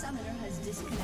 Summoner has disconnected.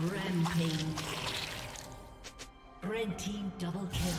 Rampage. Red team double kill.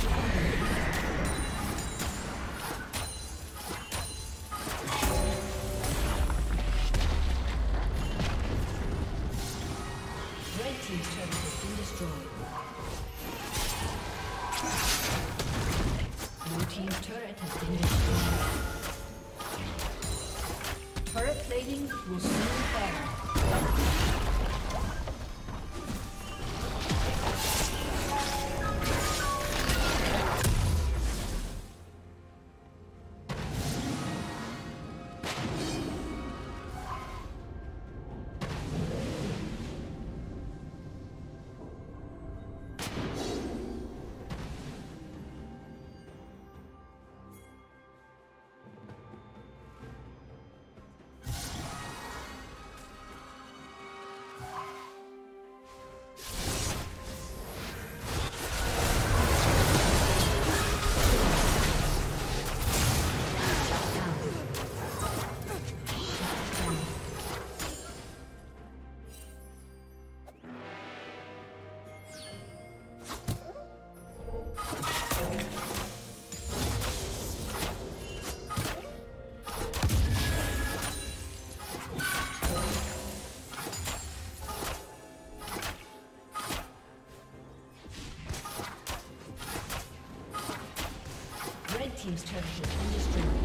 Team's turret has been destroyed.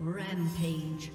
Rampage.